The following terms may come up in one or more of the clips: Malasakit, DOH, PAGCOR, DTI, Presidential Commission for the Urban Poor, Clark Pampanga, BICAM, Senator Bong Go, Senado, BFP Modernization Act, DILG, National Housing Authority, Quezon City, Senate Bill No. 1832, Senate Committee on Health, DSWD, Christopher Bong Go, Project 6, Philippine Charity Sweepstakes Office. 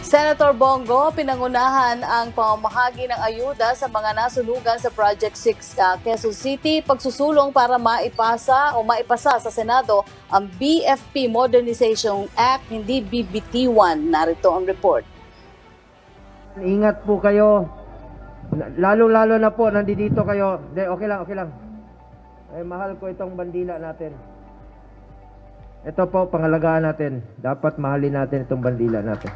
Senator Bong Go, pinangunahan ang pamamahagi ng ayuda sa mga nasunugan sa Project 6 Quezon City, pagsusulong para maipasa sa Senado ang BFP Modernization Act, hindi BBT1. Narito ang report. Ingat po kayo, lalo-lalo na po nandito kayo. Okay lang. Ay, mahal ko itong bandila natin. Ito po, pangalagaan natin. Dapat mahalin natin itong bandila natin.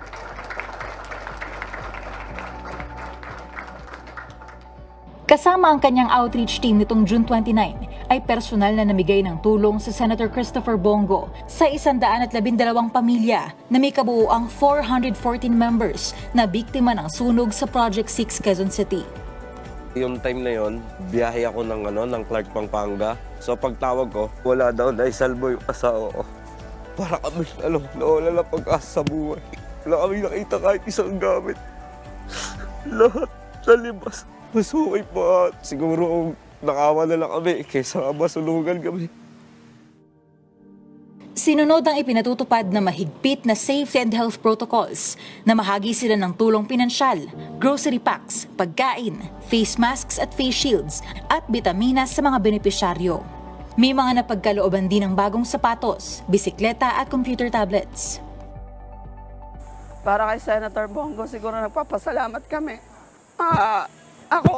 Kasama ang kanyang outreach team nitong June 29 ay personal na namigay ng tulong sa Senator Christopher Bong Go sa 112 pamilya na may kabuuang 414 members na biktima ng sunog sa Project 6 Quezon City. Yung time na yon, biyahe ako ng Clark Pampanga. So pagtawag ko, wala daw, naisalbo yung asawa ko. Para kami nawala na pag-asa sa buhay. Wala kami nakita kahit isang gamit. Lahat nalibas. Masukay pa. Siguro nakawa na lang kami kaysa masulugan kami. Sinunod ang ipinatutupad na mahigpit na safety and health protocols na mahagi sila ng tulong pinansyal, grocery packs, pagkain, face masks at face shields at bitaminas sa mga benepisyaryo. May mga napagkalooban din ng bagong sapatos, bisikleta at computer tablets. Para kay Senator Bong Go, siguro nagpapasalamat kami. Ako,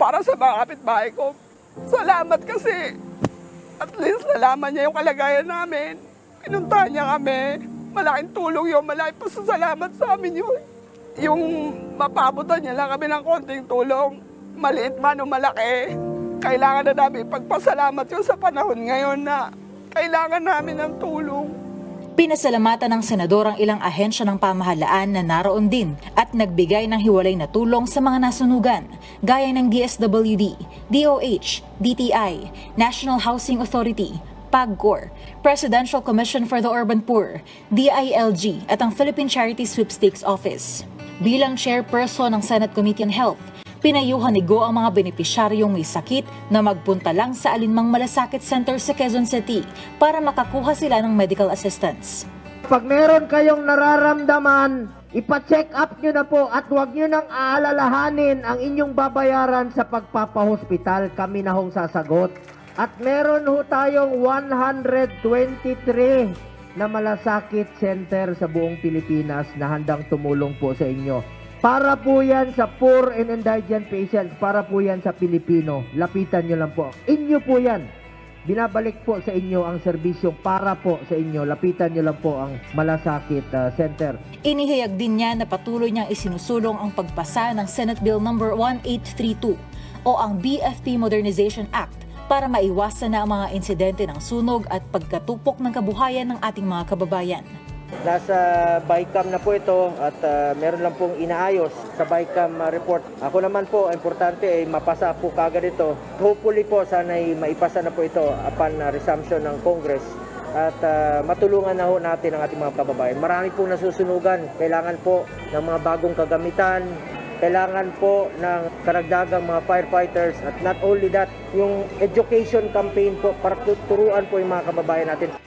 para sa mga kapitbahay ko, salamat kasi at least nalaman niya yung kalagayan namin. Pinuntahan niya kami. Malaking tulong yun. Malaking pasasalamat sa amin yun. Yung mapabutan niya lang kami ng konting tulong, maliit man o malaki. Kailangan na namin pagpasalamat yun sa panahon ngayon na kailangan namin ng tulong. Pinasalamatan ng senador ang ilang ahensya ng pamahalaan na naroon din at nagbigay ng hiwalay na tulong sa mga nasunugan, gaya ng DSWD, DOH, DTI, National Housing Authority, PAGCOR, Presidential Commission for the Urban Poor, DILG at ang Philippine Charity Sweepstakes Office. Bilang chairperson ng Senate Committee on Health, pinayuhan ni Go ang mga benepisyaryong may sakit na magpunta lang sa alinmang malasakit center sa Quezon City para makakuha sila ng medical assistance. Pag meron kayong nararamdaman, ipa-check up nyo na po at huwag nyo nang aalalahanin ang inyong babayaran sa pagpapahospital. Kami na hong sasagot. At meron ho tayong 123 na malasakit center sa buong Pilipinas na handang tumulong po sa inyo. Para po yan sa poor and indigent patients, para po yan sa Pilipino. Lapitan nyo lang po. Inyo po yan. Binabalik po sa inyo ang serbisyong para po sa inyo. Lapitan nyo lang po ang malasakit center. Inihayag din niya na patuloy niyang isinusulong ang pagpasa ng Senate Bill No. 1832 o ang BFP Modernization Act para maiwasan na ang mga insidente ng sunog at pagkatupok ng kabuhayan ng ating mga kababayan. Nasa BICAM na po ito at meron lang pong inaayos sa BICAM report. Ako naman po, importante ay mapasa po kagad ito. Hopefully po, sana'y maipasa na po ito upon resumption ng Congress at matulungan na ho natin ang ating mga kababayan. Marami pong nasusunugan. Kailangan po ng mga bagong kagamitan. Kailangan po ng karagdagang mga firefighters at not only that, yung education campaign po para turuan po yung mga kababayan natin.